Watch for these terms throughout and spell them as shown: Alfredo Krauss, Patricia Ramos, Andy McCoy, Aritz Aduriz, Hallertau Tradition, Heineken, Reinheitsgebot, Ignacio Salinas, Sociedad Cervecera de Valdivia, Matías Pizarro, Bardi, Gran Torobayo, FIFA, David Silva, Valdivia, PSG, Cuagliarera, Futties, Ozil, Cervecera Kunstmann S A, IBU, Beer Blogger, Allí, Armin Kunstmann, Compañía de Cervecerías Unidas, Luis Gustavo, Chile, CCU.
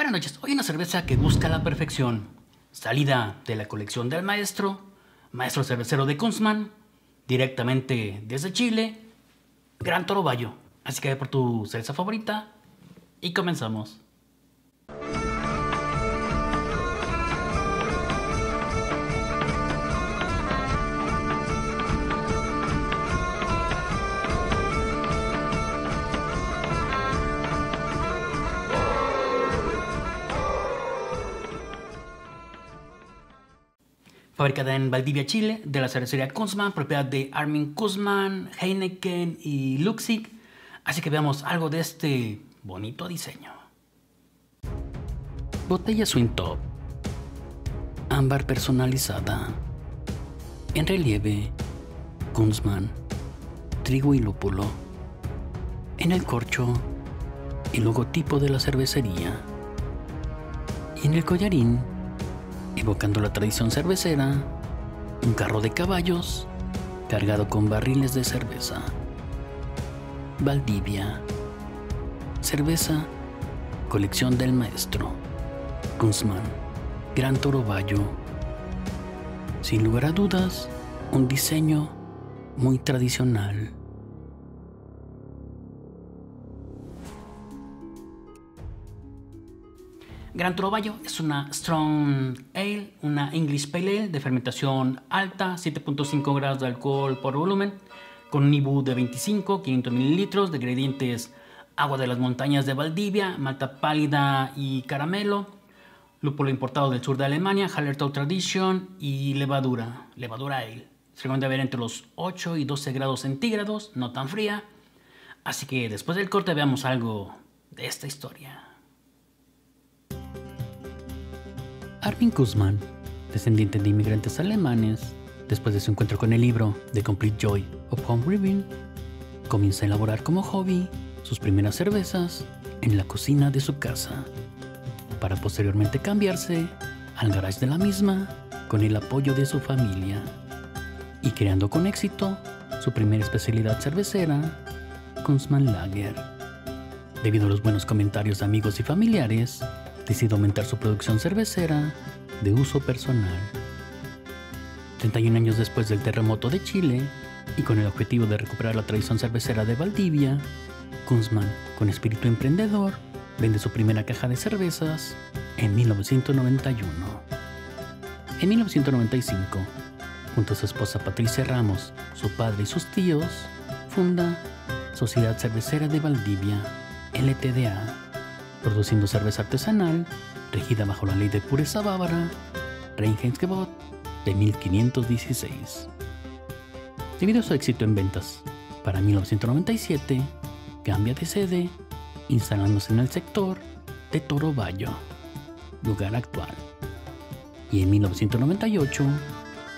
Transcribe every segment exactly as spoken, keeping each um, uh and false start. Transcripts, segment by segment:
Buenas noches. Hoy una cerveza que busca la perfección. Salida de la colección del maestro, maestro cervecero de Kunstmann, directamente desde Chile, Gran Torobayo. Así que ve por tu cerveza favorita y comenzamos. Fabricada en Valdivia, Chile, de la cervecería Kunstmann, propiedad de Armin Kunstmann, Heineken y Luxig. Así que veamos algo de este bonito diseño. Botella Swing Top. Ámbar personalizada. En relieve, Kunstmann, trigo y lúpulo. En el corcho, el logotipo de la cervecería. Y en el collarín, evocando la tradición cervecera, un carro de caballos cargado con barriles de cerveza. Valdivia. Cerveza, colección del maestro Kunstmann, Gran Torobayo. Sin lugar a dudas, un diseño muy tradicional. Gran Torobayo es una Strong Ale, una English Pale Ale de fermentación alta, siete punto cinco grados de alcohol por volumen, con un I B U de veinticinco, quinientos mililitros, de ingredientes agua de las montañas de Valdivia, malta pálida y caramelo, lúpulo importado del sur de Alemania, Hallertau Tradition y levadura, levadura ale. Se recomienda ver entre los ocho y doce grados centígrados, no tan fría. Así que después del corte veamos algo de esta historia. Armin Kunstmann, descendiente de inmigrantes alemanes, después de su encuentro con el libro The Complete Joy of Homebrewing, comienza a elaborar como hobby sus primeras cervezas en la cocina de su casa, para posteriormente cambiarse al garage de la misma con el apoyo de su familia y creando con éxito su primera especialidad cervecera, Kunstmann Lager. Debido a los buenos comentarios de amigos y familiares, decide aumentar su producción cervecera de uso personal. treinta y un años después del terremoto de Chile y con el objetivo de recuperar la tradición cervecera de Valdivia, Kunstmann, con espíritu emprendedor, vende su primera caja de cervezas en mil novecientos noventa y uno. En mil novecientos noventa y cinco, junto a su esposa Patricia Ramos, su padre y sus tíos, funda Sociedad Cervecera de Valdivia, L T D A, produciendo cerveza artesanal, regida bajo la ley de pureza bávara, Reinheitsgebot, de mil quinientos dieciséis. Debido a su éxito en ventas, para mil novecientos noventa y siete, cambia de sede, instalándose en el sector de Torobayo, lugar actual. Y en mil novecientos noventa y ocho,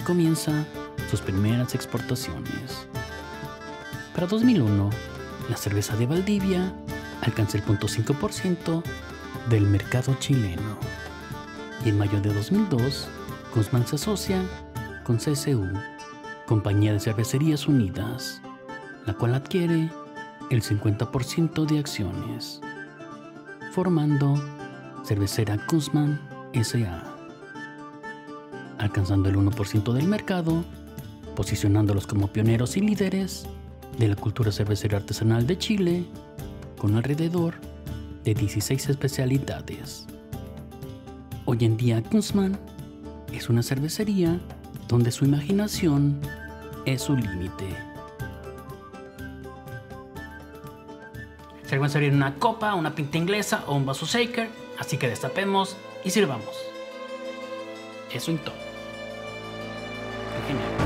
comienza sus primeras exportaciones. Para dos mil uno, la cerveza de Valdivia alcanza el cero punto cinco por ciento del mercado chileno. Y en mayo de dos mil dos, Kunstmann se asocia con C C U, Compañía de Cervecerías Unidas, la cual adquiere el cincuenta por ciento de acciones, formando Cervecera Kunstmann S A, alcanzando el uno por ciento del mercado, posicionándolos como pioneros y líderes de la cultura cervecera artesanal de Chile, con alrededor de dieciséis especialidades. Hoy en día Kunstmann es una cervecería donde su imaginación es su límite. Se va a servir una copa, una pinta inglesa o un vaso shaker, así que destapemos y sirvamos. Es un top. Genial.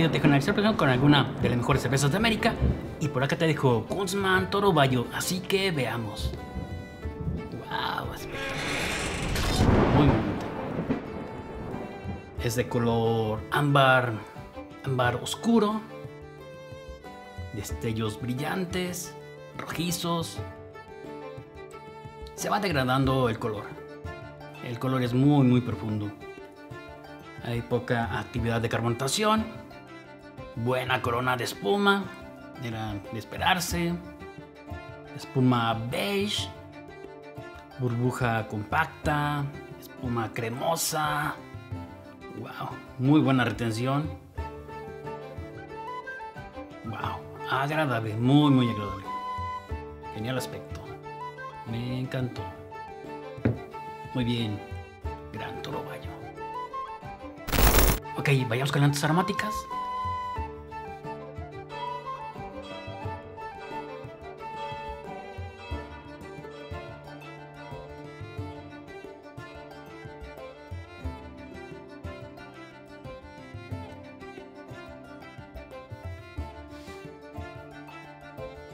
video te dejo analizar con alguna de las mejores cervezas de América. Y por acá te dejo Kunstmann, Torobayo, así que veamos. Wow, espectacular. Muy bonita. Es de color ámbar, ámbar oscuro. Destellos brillantes, rojizos. Se va degradando el color. El color es muy muy profundo. Hay poca actividad de carbonatación. Buena corona de espuma. Era de esperarse. Espuma beige. Burbuja compacta. Espuma cremosa. Wow, muy buena retención. Wow, agradable, muy muy agradable. Genial aspecto. Me encantó. Muy bien, Gran Torobayo. Ok, vayamos con las aromáticas.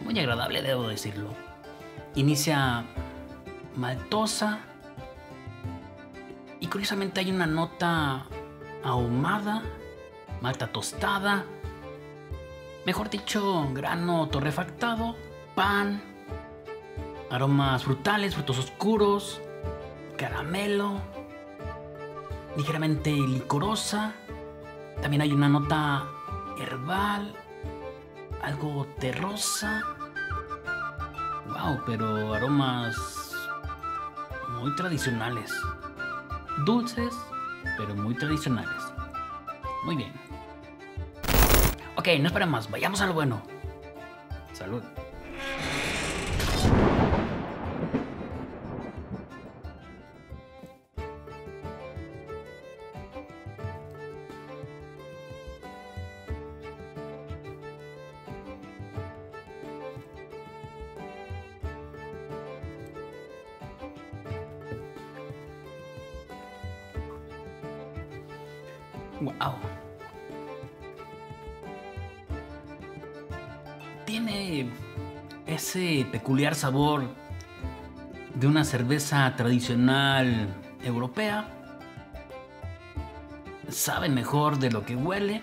Muy agradable, debo decirlo. Inicia maltosa. Y curiosamente hay una nota ahumada, malta tostada, mejor dicho, grano torrefactado, pan, aromas frutales, frutos oscuros, caramelo, ligeramente licorosa. También hay una nota herbal, algo terrosa. Wow, pero aromas muy tradicionales, dulces, pero muy tradicionales. Muy bien. Ok, no espera más, vayamos a lo bueno. Salud. Wow. Tiene ese peculiar sabor de una cerveza tradicional europea. Sabe mejor de lo que huele.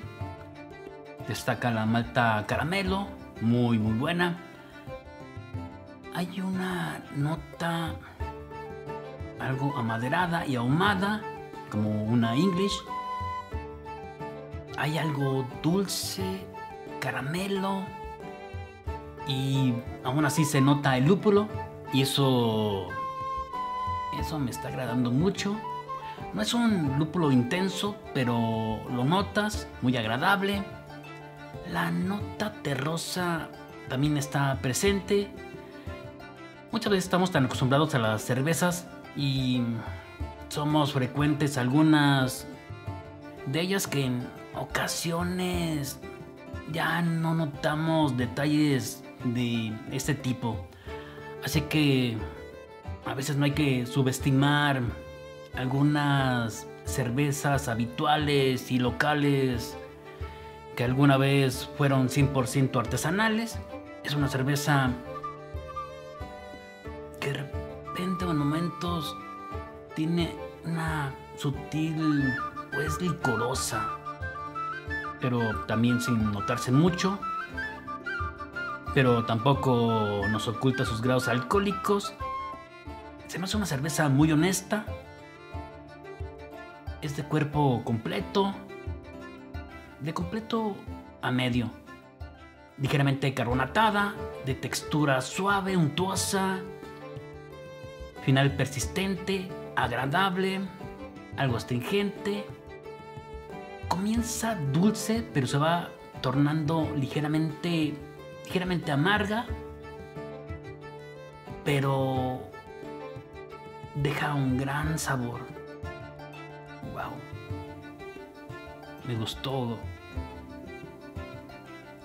Destaca la malta caramelo, muy muy buena. Hay una nota algo amaderada y ahumada, como una English. Hay algo dulce, caramelo, y aún así se nota el lúpulo, y eso, eso me está agradando mucho. No es un lúpulo intenso, pero lo notas, muy agradable. La nota terrosa también está presente. Muchas veces estamos tan acostumbrados a las cervezas y somos frecuentes algunas de ellas que en ocasiones ya no notamos detalles de este tipo, así que a veces no hay que subestimar algunas cervezas habituales y locales que alguna vez fueron cien por ciento artesanales. Es una cerveza que de repente o en momentos tiene una sutil, pues, licorosa, pero también sin notarse mucho, pero tampoco nos oculta sus grados alcohólicos. Se me hace una cerveza muy honesta. Es de cuerpo completo, de completo a medio, ligeramente carbonatada, de textura suave, untuosa, final persistente, agradable, algo astringente. Comienza dulce, pero se va tornando ligeramente, ligeramente amarga, pero deja un gran sabor. Wow, me gustó.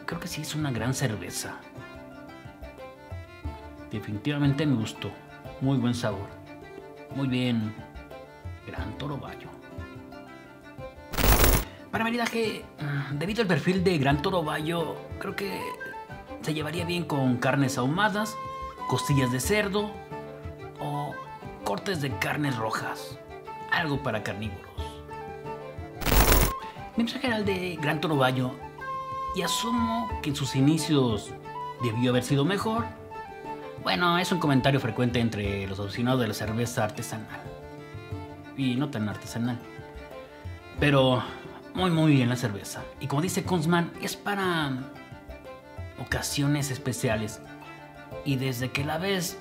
Creo que sí es una gran cerveza. Definitivamente me gustó. Muy buen sabor. Muy bien, Gran Torobayo. Para maridaje, debido al perfil de Gran Torobayo, creo que se llevaría bien con carnes ahumadas, costillas de cerdo o cortes de carnes rojas. Algo para carnívoros. Mensaje general de Gran Torobayo, y asumo que en sus inicios debió haber sido mejor. Bueno, es un comentario frecuente entre los aficionados de la cerveza artesanal. Y no tan artesanal. Pero muy muy bien la cerveza. Y como dice Kunstmann, es para ocasiones especiales. Y desde que la ves,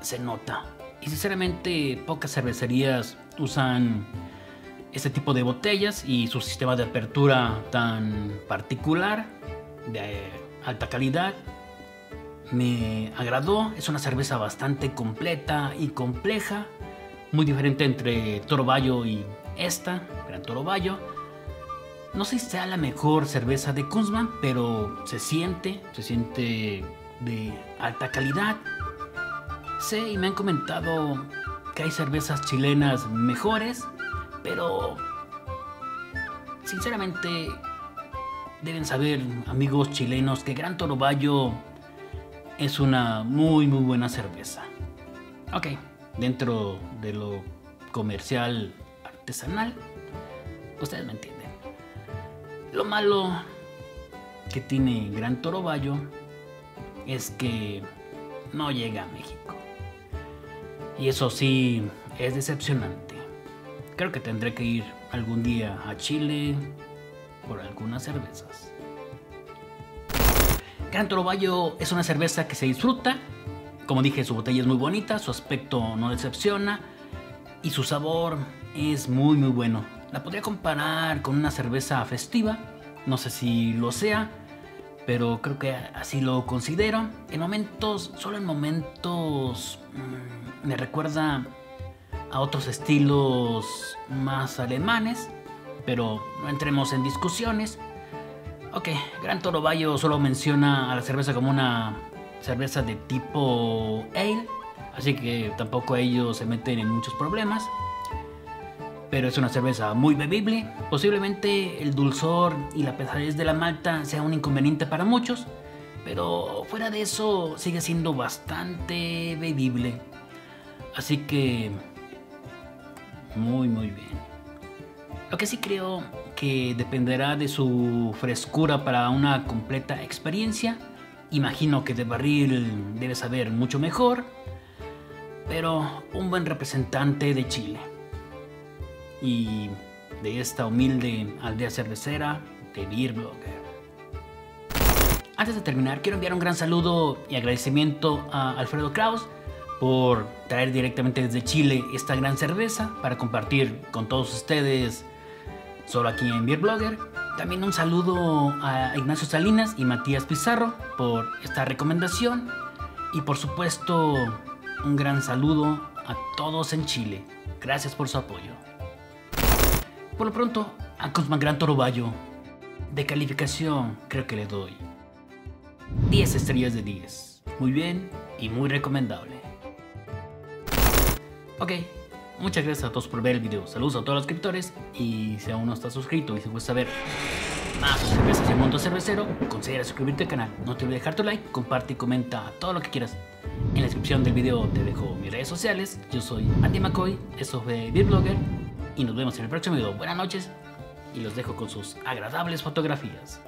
se nota. Y sinceramente, pocas cervecerías usan este tipo de botellas y su sistema de apertura tan particular, de alta calidad. Me agradó, es una cerveza bastante completa y compleja, muy diferente entre Torobayo y esta, Gran Torobayo. No sé si sea la mejor cerveza de Kunstmann, pero se siente, se siente de alta calidad. Sé y me han comentado que hay cervezas chilenas mejores, pero sinceramente deben saber, amigos chilenos, que Gran Torobayo es una muy muy buena cerveza. Ok, dentro de lo comercial artesanal, ustedes me entienden. Lo malo que tiene Gran Torobayo es que no llega a México. Y eso sí es decepcionante. Creo que tendré que ir algún día a Chile por algunas cervezas. Gran Torobayo es una cerveza que se disfruta. Como dije, su botella es muy bonita, su aspecto no decepciona y su sabor es muy muy bueno. La podría comparar con una cerveza festiva, no sé si lo sea, pero creo que así lo considero. En momentos, solo en momentos, me recuerda a otros estilos más alemanes, pero no entremos en discusiones. Ok, Gran Torobayo solo menciona a la cerveza como una cerveza de tipo ale, así que tampoco ellos se meten en muchos problemas. Pero es una cerveza muy bebible. Posiblemente el dulzor y la pesadez de la malta sea un inconveniente para muchos, pero fuera de eso sigue siendo bastante bebible. Así que muy muy bien. Lo que sí creo que dependerá de su frescura para una completa experiencia. Imagino que de barril debe saber mucho mejor, pero un buen representante de Chile y de esta humilde aldea cervecera de Beer Blogger. Antes de terminar, quiero enviar un gran saludo y agradecimiento a Alfredo Krauss por traer directamente desde Chile esta gran cerveza para compartir con todos ustedes solo aquí en Beer Blogger. También un saludo a Ignacio Salinas y Matías Pizarro por esta recomendación. Y por supuesto, un gran saludo a todos en Chile. Gracias por su apoyo. Por lo pronto, a Kunstmann Gran Torobayo, de calificación, creo que le doy diez estrellas de diez. Muy bien y muy recomendable. Ok. Muchas gracias a todos por ver el video, saludos a todos los suscriptores, y si aún no estás suscrito y si quieres saber más cervezas del mundo cervecero, considera suscribirte al canal, no te olvides dejar tu like, comparte y comenta todo lo que quieras. En la descripción del video te dejo mis redes sociales, yo soy Andy McCoy, esto fue Beer Blogger, y nos vemos en el próximo video. Buenas noches, y los dejo con sus agradables fotografías.